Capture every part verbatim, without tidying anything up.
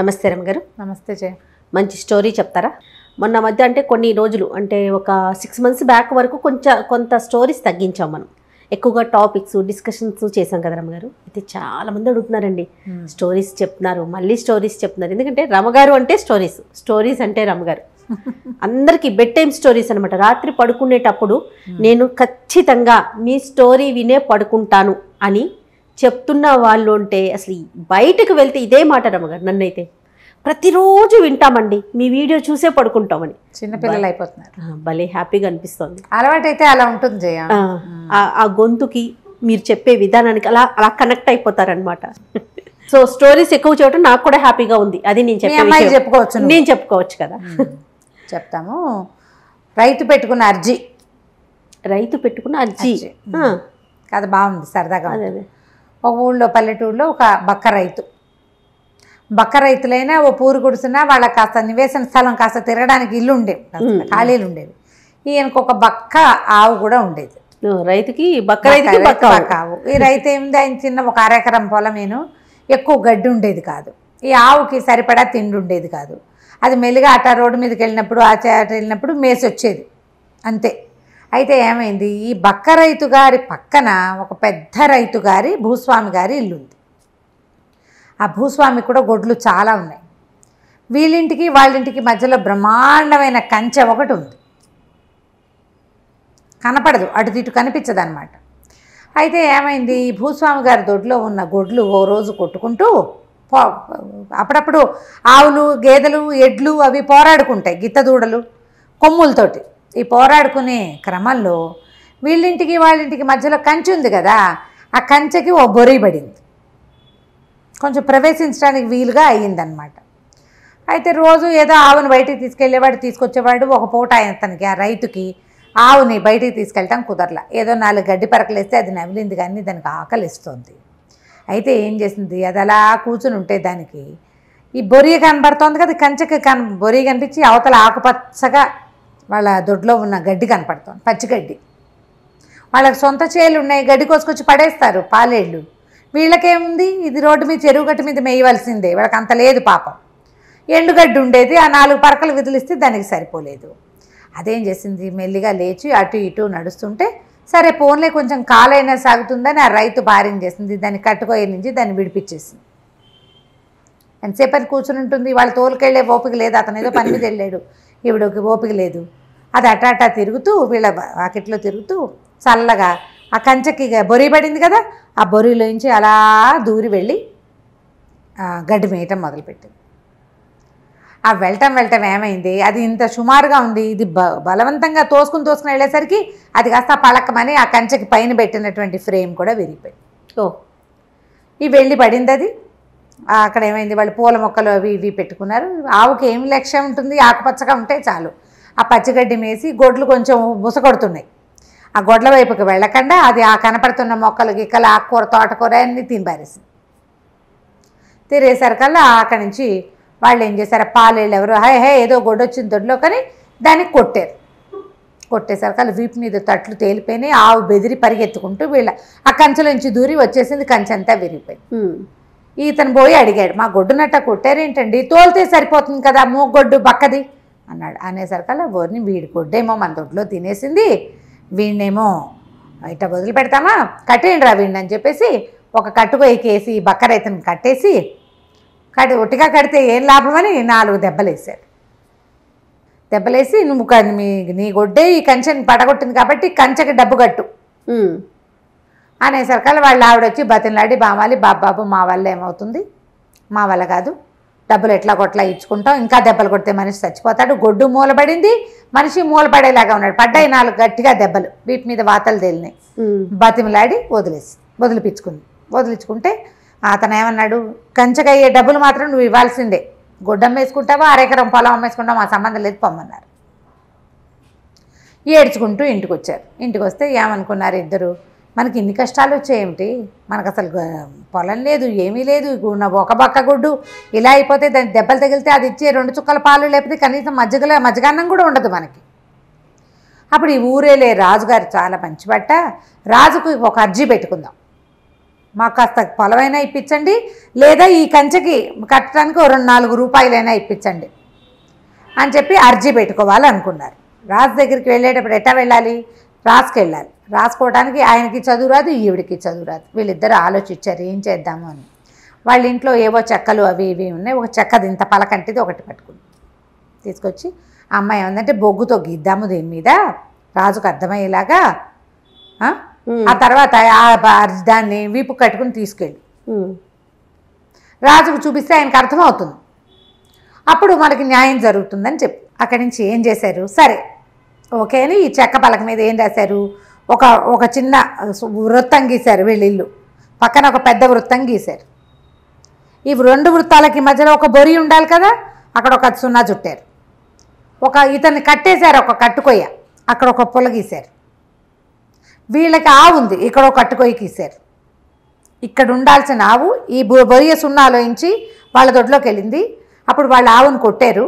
నమస్తే రమగారు. నమస్తే జయ. మంచి స్టోరీ చెప్తారా? మొన్న మధ్య అంటే కొన్ని రోజులు అంటే ఒక సిక్స్ మంత్స్ బ్యాక్ వరకు కొంచెం కొంత స్టోరీస్ తగ్గించాం మనం. ఎక్కువగా టాపిక్స్ డిస్కషన్స్ చేసాం కదా రమగారు. అయితే చాలామంది అడుగుతున్నారండి, స్టోరీస్ చెప్తున్నారు మళ్ళీ స్టోరీస్ చెప్తున్నారు. ఎందుకంటే రమగారు అంటే స్టోరీస్, స్టోరీస్ అంటే రమగారు. అందరికీ బెడ్ టైమ్ స్టోరీస్ అనమాట. రాత్రి పడుకునేటప్పుడు నేను ఖచ్చితంగా మీ స్టోరీ వినే పడుకుంటాను అని చెప్తున్న వాళ్ళు ఉంటే అసలు బయటకు వెళ్తే ఇదే మాట రమగారు. నన్నైతే ప్రతిరోజు వింటామండి, మీ వీడియో చూసే పడుకుంటామని. చిన్నపిల్లలు అయిపోతున్నారు, భలే హ్యాపీగా అనిపిస్తుంది. అలవాటైతే అలా ఉంటుంది జయ. ఆ గొంతుకి మీరు చెప్పే విధానానికి అలా అలా కనెక్ట్ అయిపోతారనమాట. సో స్టోరీస్ ఎక్కువ చూడటం నాకు కూడా హ్యాపీగా ఉంది. అది నేను చెప్పి చెప్పుకోవచ్చు నేను చెప్పుకోవచ్చు కదా. చెప్తాము. రైతు పెట్టుకున్న అర్జీ రైతు పెట్టుకున్న అర్జీ కదా, బాగుంది సరదాగా. ఒక ఊళ్ళో పల్లెటూరులో ఒక బక్క రైతు బక్క రైతులైనా ఓ పూరు గుడిసినా వాళ్ళకి కాస్త నివేశన స్థలం, కాస్త తిరగడానికి ఇల్లు ఉండేవి, ఖాళీలు ఉండేవి. ఈయనకు ఒక బక్క ఆవు కూడా ఉండేది. రైతుకి బక్క రైతుకి బక్క ఆవు. ఈ రైతు ఏమిది, ఆయన చిన్న ఒక అరెకరం పొలం, నేను ఎక్కువ గడ్డి ఉండేది కాదు. ఈ ఆవుకి సరిపడా తిండి ఉండేది కాదు. అది మెల్లిగా అట రోడ్డు మీదకి వెళ్ళినప్పుడు ఆట వెళ్ళినప్పుడు మేసి వచ్చేది, అంతే. అయితే ఏమైంది, ఈ బక్క రైతు గారి పక్కన ఒక పెద్ద రైతు గారి భూస్వామి గారి ఇల్లు ఉంది. ఆ భూస్వామి కూడా గొడ్లు చాలా ఉన్నాయి. వీళ్ళింటికి వాళ్ళింటికి మధ్యలో బ్రహ్మాండమైన కంచె ఒకటి ఉంది, కనపడదు, అటు తిటు కనిపించదు అనమాట. అయితే ఏమైంది, ఈ భూస్వామి గారి దొడ్లో ఉన్న గొడ్లు ఓ రోజు కొట్టుకుంటూ పో అప్పుడప్పుడు ఆవులు గేదెలు ఎడ్లు అవి పోరాడుకుంటాయి, గిత్తదూడలు కొమ్ములతోటి. ఈ పోరాడుకునే క్రమంలో వీళ్ళింటికి వాళ్ళింటికి మధ్యలో కంచె ఉంది కదా, ఆ కంచెకి ఓ బొరి పడింది, కొంచెం ప్రవేశించడానికి వీలుగా అయ్యిందనమాట. అయితే రోజు ఏదో ఆవుని బయటికి తీసుకెళ్లేవాడు తీసుకొచ్చేవాడు. ఒక పూట ఆయన తనకి ఆ రైతుకి ఆవుని బయటికి తీసుకెళ్ళటం కుదరలా. ఏదో నాలుగు గడ్డి పరకలేస్తే అది నమిలింది, కానీ దానికి ఆకలి ఇస్తుంది. అయితే ఏం చేసింది, అది అలా కూర్చుని ఉంటే దానికి ఈ బొరియ కనపడుతోంది కదా, కంచెకి కన బొరి కనిపించి అవతల ఆకుపచ్చగా వాళ్ళ దొడ్లో ఉన్న గడ్డి కనపడుతుంది, పచ్చిగడ్డి. వాళ్ళకి సొంత చేలు ఉన్నాయి, గడ్డి కోసుకొచ్చి పడేస్తారు, పాలేళ్ళు. వీళ్ళకేముంది, ఇది రోడ్డు మీద చెరువు గట్టు మీద మేయవలసిందే, వాళ్ళకి అంత లేదు పాపం. ఎండుగడ్డి ఉండేది, ఆ నాలుగు పరకలు విదిలిస్తే దానికి సరిపోలేదు. అదేం చేసింది, మెల్లిగా లేచి అటు ఇటు నడుస్తుంటే సరే పోన్లే కొంచెం కాలైనా సాగుతుందని ఆ రైతు భార్యం చేసింది, దాన్ని కట్టుకోయే నుంచి దాన్ని విడిపించేసింది. ఎంతసేపు అది కూర్చుని ఉంటుంది, వాళ్ళు తోలుకెళ్లే ఓపిక లేదు, అతను ఏదో పని మీద వెళ్ళాడు, ఈవిడకి ఓపిక లేదు. అది అట అటా తిరుగుతూ వీళ్ళ వాకిట్లో తిరుగుతూ చల్లగా ఆ కంచెకి బొరి పడింది కదా, ఆ బొరిలోంచి అలా దూరి వెళ్ళి గడ్డి మేయటం మొదలుపెట్టింది. ఆ వెళ్ళటం వెళ్ళటం ఏమైంది, అది ఇంత సుమారుగా ఉంది, ఇది బ బలవంతంగా తోసుకుని తోసుకుని వెళ్ళేసరికి అది కాస్త పలకమని ఆ కంచెకి పైన పెట్టినటువంటి ఫ్రేమ్ కూడా విరిగిపోయింది. ఓ ఈ వెళ్ళి పడింది అది. అక్కడ ఏమైంది, వాళ్ళు పూల మొక్కలు అవి ఇవి పెట్టుకున్నారు. ఆవుకి ఏం లక్ష్యం ఉంటుంది, ఆకుపచ్చగా ఉంటే చాలు. ఆ పచ్చిగడ్డి మేసి గొడ్లు కొంచెం బుసకొడుతున్నాయి, ఆ గొడ్ల వైపుకి వెళ్ళకుండా అది ఆ కనపడుతున్న మొక్కలు గిక్కలు ఆకుకూర తోటకూర అన్నీ తినిపారేసింది. తినేసరికల్లా అక్కడి నుంచి వాళ్ళు ఏం చేశారు, పాలేళ్ళు ఎవరు హే హే ఏదో గొడ్డు వచ్చింది దొడ్లో కానీ దాన్ని కొట్టారు. కొట్టేసరికల్లా వీపు మీద తట్లు తేలిపోయినాయి. ఆవు బెదిరి పరిగెత్తుకుంటూ వీళ్ళ ఆ కంచెలోంచి దూరి వచ్చేసింది, కంచెంతా విరిగిపోయింది. ఈతను పోయి అడిగాడు, మా గొడ్డునట్ట కొట్టారేంటండి, తోలితే సరిపోతుంది కదా, మూగొడ్డు బక్కది అన్నాడు. అనేసరికల్లా బోర్ని వీడి గొడ్డేమో మన దొడ్లో తినేసింది, వీడినేమో ఇట వదిలి పెడతామా, కట్టేయండి రా వీడిని అని చెప్పేసి ఒక కట్టుకోయికేసి బక్క రైతుని కట్టేసి కట్టి ఒట్టిగా కడితే ఏం లాభమని నాలుగు దెబ్బలేసాడు. దెబ్బలేసి నువ్వు మీ నీ గొడ్డే ఈ కంచెని పడగొట్టింది కాబట్టి కంచెకి డబ్బు కట్టు అనేసరికల్లా వాళ్ళు ఆవిడొచ్చి బతిలాడి బామాలి, బాబాబు మా వల్ల ఏమవుతుంది, మా వల్ల కాదు, డబ్బులు ఎట్లా కొట్లా ఇచ్చుకుంటాం, ఇంకా దెబ్బలు కొడితే మనిషి చచ్చిపోతాడు, గొడ్డు మూలబడింది మనిషి మూలపడేలాగా ఉన్నాడు, పడ్డాయి నాలుగు గట్టిగా దెబ్బలు, వీటి మీద వాతలు తేలినాయి. బతిమిలాడి వదిలేసి వదిలిపించుకుంది. వదిలించుకుంటే అతను ఏమన్నాడు, కంచకయ్యే డబ్బులు మాత్రం నువ్వు ఇవ్వాల్సిందే, గొడ్డం వేసుకుంటావా అరెకరం పొలం అమ్మేసుకుంటావు మా సంబంధం లేదు పొమ్మన్నారు. ఏడ్చుకుంటూ ఇంటికి వచ్చారు. ఇంటికి వస్తే ఏమనుకున్నారు ఇద్దరు, మనకి ఇన్ని కష్టాలు వచ్చాయేమిటి, మనకు అసలు పొలం లేదు ఏమీ లేదు, ఒక బక్క గుడ్డు ఇలా అయిపోతే దానికి దెబ్బలు తగిలితే అది ఇచ్చే రెండు చుక్కల పాలు, లేకపోతే కనీసం మజ్జిగల మజ్జిగాన్నం కూడా ఉండదు మనకి. అప్పుడు ఈ ఊరేలే రాజుగారు చాలా మంచిబట్ట, రాజుకు ఒక అర్జీ పెట్టుకుందాం, మాకస్త పొలమైనా ఇప్పించండి, లేదా ఈ కంచెకి కట్టడానికి రెండు నాలుగు రూపాయలైనా ఇప్పించండి అని చెప్పి అర్జీ పెట్టుకోవాలి అనుకున్నారు. రాజు దగ్గరికి వెళ్ళేటప్పుడు ఎట్టా వెళ్ళాలి? రాసుకు వెళ్ళాలి. రాసుకోవడానికి ఆయనకి చదువు రాదు, ఈవిడికి చదువు రాదు. వీళ్ళిద్దరూ ఆలోచించారు ఏం చేద్దాము అని. వాళ్ళ ఇంట్లో ఏవో చెక్కలు అవి ఇవి ఉన్నాయి. ఒక చెక్కది ఇంత పలకంటిది ఒకటి పట్టుకుని తీసుకొచ్చి ఆ అమ్మాయి ఏమందంటే బొగ్గుతో గీద్దాము దీని మీద రాజుకు అర్థమయ్యేలాగా, ఆ తర్వాత దాన్ని వీపు కట్టుకుని తీసుకెళ్ళి రాజుకు చూపిస్తే ఆయనకు అర్థమవుతుంది, అప్పుడు మనకి న్యాయం జరుగుతుందని చెప్పి అక్కడి నుంచి ఏం చేశారు, సరే ఓకే అని ఈ చెక్క పలక మీద ఏం రాశారు, ఒక ఒక చిన్న వృత్తం గీశారు. వీళ్ళిల్లు పక్కన ఒక పెద్ద వృత్తం గీశారు. ఈ రెండు వృత్తాలకి మధ్యలో ఒక బొరి ఉండాలి కదా, అక్కడ ఒక సున్నా చుట్టారు. ఒక ఇతన్ని కట్టేశారు, ఒక కట్టుకొయ్య, అక్కడ ఒక పొల గీశారు. వీళ్ళకి ఆవు ఉంది, ఇక్కడ ఒక కట్టుకొయ్య గీశారు. ఇక్కడ ఉండాల్సిన ఆవు ఈ బొరియ సున్నాలో ఇంచి వాళ్ళ దొడ్లోకి వెళ్ళింది. అప్పుడు వాళ్ళు ఆవును కొట్టారు,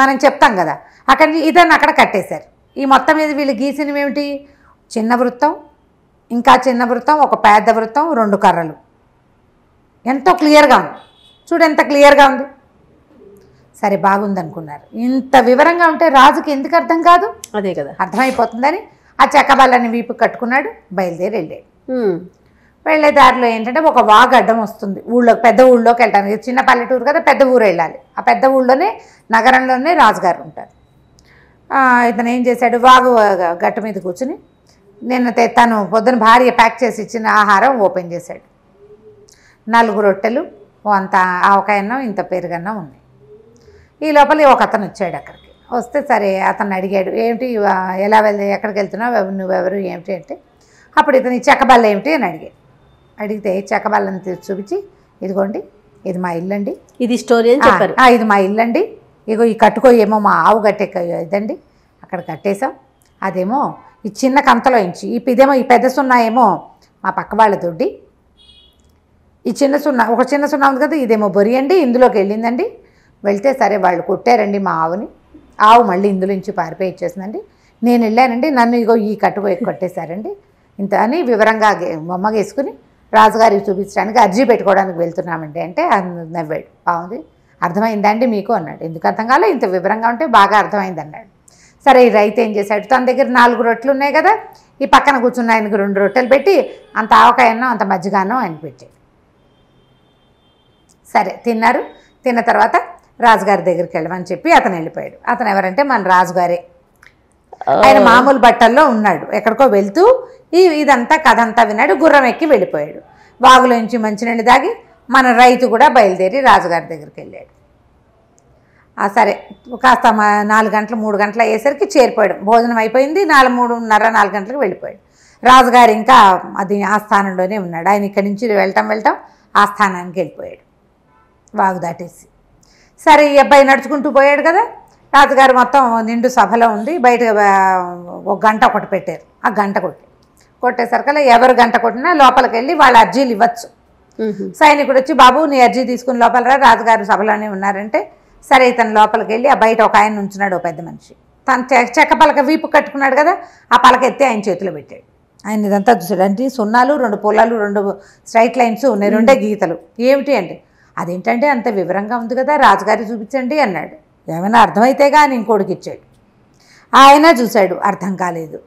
మనం చెప్తాం కదా, అక్కడ ఇతన్ని అక్కడ కట్టేశారు. ఈ మొత్తం మీద వీళ్ళు గీసినవి ఏమిటి? చిన్న వృత్తం, ఇంకా చిన్న వృత్తం, ఒక పెద్ద వృత్తం, రెండు కర్రలు. ఎంతో క్లియర్గా ఉంది చూడు, ఎంత క్లియర్గా ఉంది. సరే బాగుందనుకున్నారు. ఇంత వివరంగా ఉంటే రాజుకి ఎందుకు అర్థం కాదు, అదే కదా అర్థమైపోతుందని ఆ చెక్కబాళ్ళని వీపు కట్టుకున్నాడు, బయలుదేరి వెళ్ళాడు. వెళ్ళే దారిలో ఏంటంటే ఒక వాగు అడ్డం వస్తుంది. ఊళ్ళో పెద్ద ఊళ్ళోకి వెళ్ళడానికి, చిన్న పల్లెటూరు కదా పెద్ద ఊరు వెళ్ళాలి, ఆ పెద్ద ఊళ్ళోనే నగరంలోనే రాజుగారు ఉంటారు. ఇతను ఏం చేశాడు, వాగు గట్టు మీద కూర్చుని నిన్న తను పొద్దున భార్య ప్యాక్ చేసి ఇచ్చిన ఆహారం ఓపెన్ చేశాడు. నాలుగు రొట్టెలు, అంత ఆవకాయన్నం, ఇంత పెరుగన్నం ఉన్నాయి. ఈ లోపల ఒక అతను వచ్చాడు అక్కడికి. వస్తే సరే అతను అడిగాడు, ఏమిటి ఎలా వెళ్తే ఎక్కడికి వెళ్తున్నావు నువ్వెవరు ఏమిటి అంటే, అప్పుడు ఇతను చెక్కబల్ల ఏమిటి అని అడిగాడు. అడిగితే చెక్కబల్లని చూపించి, ఇదిగోండి ఇది మా ఇల్లు అండి, ఇది స్టోరీ అని చెప్పారు. ఇది మా ఇల్లు అండి, ఇగో ఈ కట్టుకోయేమో మా ఆవు కట్టే ఇదండి, అక్కడ కట్టేశాం. అదేమో ఈ చిన్న కంతలో ఇంచి, ఈ ఇదేమో ఈ పెద్ద సున్నా ఏమో మా పక్క వాళ్ళ దొడ్డి, ఈ చిన్న సున్నా ఒక చిన్న సున్నా ఉంది కదా ఇదేమో బొరి అండి, ఇందులోకి వెళ్ళిందండి. వెళ్తే సరే వాళ్ళు కొట్టారండి మా ఆవుని, ఆవు మళ్ళీ ఇందులో నుంచి పారిపోయి ఇచ్చేసిందండి. నేను వెళ్ళానండి, నన్ను ఇగో ఈ కట్టుకోయి కొట్టేశారండి ఇంత అని వివరంగా బొమ్మగేసుకుని రాజుగారికి చూపించడానికి అర్జీ పెట్టుకోవడానికి వెళ్తున్నామండి అంటే నవ్వాడు. బాగుంది, అర్థమైందా అండి మీకు అన్నాడు. ఎందుకు అర్థం కాలే, ఇంత వివరంగా ఉంటే బాగా అర్థమైంది అన్నాడు. సరే ఈ రైతు ఏం చేశాడు, తన దగ్గర నాలుగు రొట్టెలు ఉన్నాయి కదా, ఈ పక్కన కూర్చున్న ఆయనకు రెండు రొట్టెలు పెట్టి అంత ఆవకాయనో అంత మజ్జిగానో ఆయన పెట్టాడు. సరే తిన్నారు. తిన్న తర్వాత రాజుగారి దగ్గరికి వెళ్ళమని చెప్పి అతను వెళ్ళిపోయాడు. అతను ఎవరంటే మన రాజుగారే. ఆయన మామూలు బట్టల్లో ఉన్నాడు, ఎక్కడికో వెళ్తూ ఈ ఇదంతా కథ అంతా విన్నాడు, గుర్రం ఎక్కి వెళ్ళిపోయాడు. వాగులోంచి మంచినీళ్ళు తాగి మన రైతు కూడా బయలుదేరి రాజుగారి దగ్గరికి వెళ్ళాడు. సరే కాస్త నాలుగు గంటలు మూడు గంటలు అయ్యేసరికి చేరిపోయాడు. భోజనం అయిపోయింది, నాలుగు మూడున్నర నాలుగు గంటలకు వెళ్ళిపోయాడు. రాజుగారు ఇంకా అది ఆ స్థానంలోనే ఉన్నాడు. ఆయన ఇక్కడి నుంచి వెళ్ళటం వెళ్ళటం ఆ స్థానానికి వెళ్ళిపోయాడు వాగు దాటేసి. సరే ఈ అబ్బాయి నడుచుకుంటూ పోయాడు కదా. రాజుగారు మొత్తం నిండు సభలో ఉంది, బయట ఒక గంట ఒకటి పెట్టారు. ఆ గంట కొట్టి కొట్టేసరికల్లా ఎవరు గంట కొట్టినా లోపలికి వెళ్ళి వాళ్ళ అర్జీలు ఇవ్వచ్చు. సైనికుడు వచ్చి, బాబు నీ అర్జీ తీసుకుని లోపల రా, రాజుగారు సభలోనే ఉన్నారంటే సరే ఇతను లోపలికి వెళ్ళి ఆ బయట ఒక ఆయన ఉంచున్నాడు, పెద్ద మనిషి. తను చెక్క పలక వీపు కట్టుకున్నాడు కదా, ఆ పలక ఎత్తి ఆయన చేతిలో పెట్టాడు. ఆయన ఇదంతా చూశాడు. అంటే సున్నాలు, రెండు పొలాలు, రెండు స్ట్రైట్ లైన్స్, రెండే గీతలు ఏమిటి అంటే, అదేంటంటే అంత వివరంగా ఉంది కదా రాజుగారి చూపించండి అన్నాడు. ఏమైనా అర్థమైతేగా అని ఇంకోటికి ఇచ్చాడు. ఆయన చూశాడు, అర్థం కాలేదు.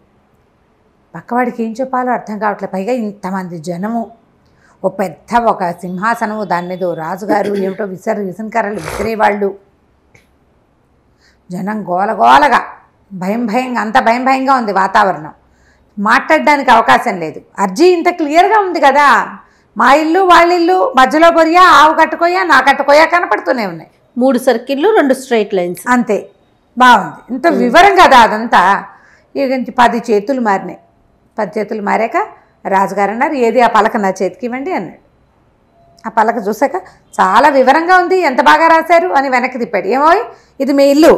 పక్కవాడికి ఏం చెప్పాలో అర్థం కావట్లేదు. పైగా ఇంతమంది జనము, ఓ పెద్ద ఒక సింహాసనము, దాని మీద ఓ రాజుగారు, ఏమిటో విసరు విసనకర్రలు విసిరేవాళ్ళు, జనం గోలగోలగా భయం భయంగా, అంత భయం భయంగా ఉంది వాతావరణం. మాట్లాడడానికి అవకాశం లేదు. అర్జీ ఇంత క్లియర్గా ఉంది కదా, మా ఇల్లు వాళ్ళిల్లు, మధ్యలో బొరియా, ఆవు కట్టుకోయా, నా కట్టుకోయా కనపడుతూనే ఉన్నాయి. మూడు సర్కిళ్ళు, రెండు స్ట్రైట్ లైన్స్, అంతే. బాగుంది, ఇంత వివరం కదా అదంతా. ఇక పది చేతులు మారినాయి. పది చేతులు మారాక రాజుగారు అన్నారు, ఏది ఆ పలక నా చేతికి ఇవ్వండి అన్నాడు. ఆ పలక చూసాక చాలా వివరంగా ఉంది, ఎంత బాగా రాశారు అని వెనక్కి తిప్పాడు. ఏమో ఇది మీ ఇల్లు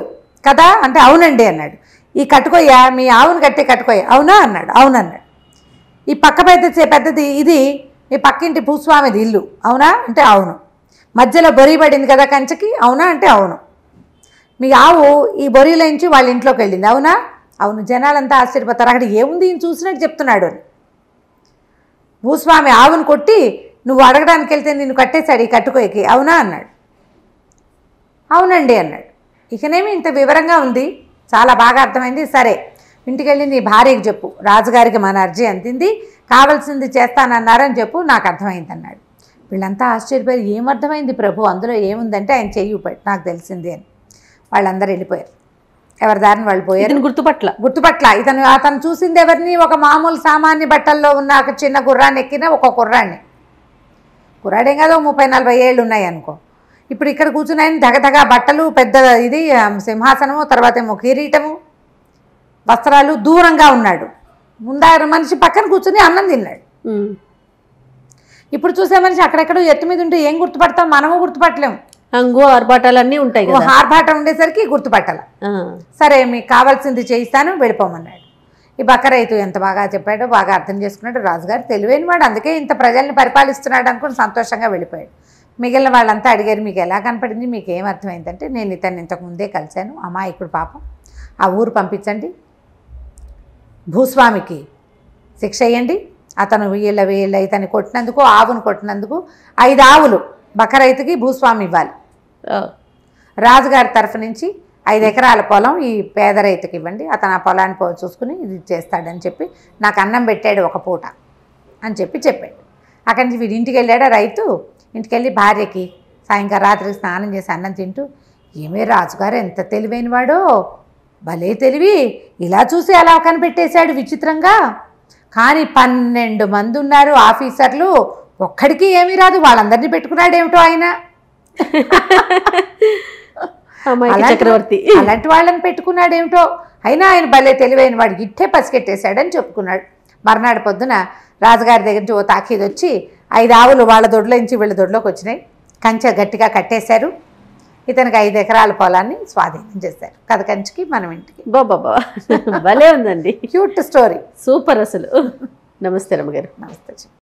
కదా అంటే, అవునండి అన్నాడు. ఈ కట్టుకోయా మీ ఆవును కట్టి కట్టుకోయా, అవునా అన్నాడు, అవునన్నాడు. ఈ పక్క పెద్ద పెద్దది ఇది మీ పక్కింటి భూస్వామిది ఇల్లు, అవునా అంటే అవును. మధ్యలో బొరి పడింది కదా కంచెకి, అవునా అంటే అవును. మీ ఆవు ఈ బొరిలోంచి వాళ్ళ ఇంట్లోకి వెళ్ళింది, అవునా అవును. జనాలంతా ఆశ్చర్యపోతారు, అక్కడ ఏముంది ఈయన చూసినట్టు చెప్తున్నాడు అని. భూస్వామి ఆవును కొట్టి నువ్వు అడగడానికి వెళ్తే నిన్ను కట్టేశాడు ఈ కట్టుకోకి అవునా అన్నాడు. అవునండి అన్నాడు. ఇకనేమి ఇంత వివరంగా ఉంది, చాలా బాగా అర్థమైంది. సరే ఇంటికి వెళ్ళి నీ భార్యకి చెప్పు, రాజుగారికి మన అర్జీ అందింది, కావాల్సింది చేస్తానన్నారని చెప్పు, నాకు అర్థమైంది అన్నాడు. వీళ్ళంతా ఆశ్చర్యపోయారు. ఏమర్థమైంది ప్రభు, అందులో ఏముందంటే ఆయన చెయ్యి పడి నాకు తెలిసింది అని. వాళ్ళందరూ వెళ్ళిపోయారు, ఎవరి దారిని వాళ్ళు పోయారు. గుర్తుపట్ల గుర్తుపట్ల ఇతను అతను చూసింది ఎవరిని, ఒక మామూలు సామాన్య బట్టల్లో ఉన్న ఒక చిన్న గుర్రాన్ని ఎక్కిన ఒక కుర్రాన్ని. కుర్రాడేం కాదు, ముప్పై నలభై ఏళ్ళు ఉన్నాయి అనుకో. ఇప్పుడు ఇక్కడ కూర్చుని ఆయన దగదగా బట్టలు, పెద్ద ఇది సింహాసనము, తర్వాత ఏమో కిరీటము, వస్త్రాలు. దూరంగా ఉన్నాడు. ముందారు మనిషి పక్కన కూర్చుని అన్నం తిన్నాడు. ఇప్పుడు చూసే మనిషి అక్కడెక్కడో ఎత్తు మీద ఉంటే ఏం గుర్తుపడతాం, మనము గుర్తుపట్టలేము. అంగు ఆర్భాటాలన్నీ ఉంటాయి, ఆర్భాటం ఉండేసరికి గుర్తుపట్టాల. సరే మీకు కావాల్సింది చేయిస్తాను వెళ్ళిపోమన్నాడు. ఈ బక్క రైతు ఎంత బాగా చెప్పాడో, బాగా అర్థం చేసుకున్నాడు. రాజుగారు తెలివైన వాడు, అందుకే ఇంత ప్రజల్ని పరిపాలిస్తున్నాడు అనుకుని సంతోషంగా వెళ్ళిపోయాడు. మిగిలిన వాళ్ళంతా అడిగారు, మీకు ఎలా కనపడింది, మీకు ఏం అర్థమైందంటే, నేను ఇతన్ని ఇంతకు ముందే కలిశాను, అమాయకుడు పాపం, ఆ ఊరు పంపించండి, భూస్వామికి శిక్ష వేయండి, అతను వీళ్ళ వీళ్ళ ఇతన్ని కొట్టినందుకు, ఆవును కొట్టినందుకు ఐదు ఆవులు బకరైతుకి భూస్వామి ఇవ్వాలి, రాజుగారి తరఫు నుంచి ఐదు ఎకరాల పొలం ఈ పేద రైతుకి ఇవ్వండి, అతను ఆ పొలాన్ని పో చూసుకుని ఇది చేస్తాడని చెప్పి నాకు అన్నం పెట్టాడు ఒక పూట అని చెప్పి చెప్పాడు. అక్కడి నుంచి వీడి ఇంటికి వెళ్ళాడు రైతు. ఇంటికి వెళ్ళి భార్యకి సాయంకాలం రాత్రికి స్నానం చేసి అన్నం తింటూ, ఏమే రాజుగారు ఎంత తెలివైన వాడో, భలే తెలివి, ఇలా చూసి అలా కనిపెట్టేశాడు విచిత్రంగా. కానీ పన్నెండు మంది ఉన్నారు ఆఫీసర్లు, ఒక్కడికి ఏమీ రాదు, వాళ్ళందరినీ పెట్టుకున్నాడు ఏమిటో ఆయన. చక్రవర్తి అలాంటి వాళ్ళని పెట్టుకున్నాడు ఏమిటో, అయినా ఆయన భలే తెలివైన వాడికి ఇట్టే పసికెట్టేశాడని చెప్పుకున్నాడు. మర్నాడు పొద్దున రాజుగారి దగ్గర నుంచి ఓ తాకీదు వచ్చి, ఐదు ఆవులు వాళ్ళ దొడ్లో నుంచి వీళ్ళ దొడ్లోకి వచ్చినాయి, కంచె గట్టిగా కట్టేశారు, ఇతనికి ఐదు ఎకరాల పొలాన్ని స్వాధీనం చేశారు. కథ కంచికి మనం ఇంటికి. బాబా భలే ఉందండి, క్యూట్ స్టోరీ, సూపర్ అసలు. నమస్తే రమ్మగారు. నమస్తే.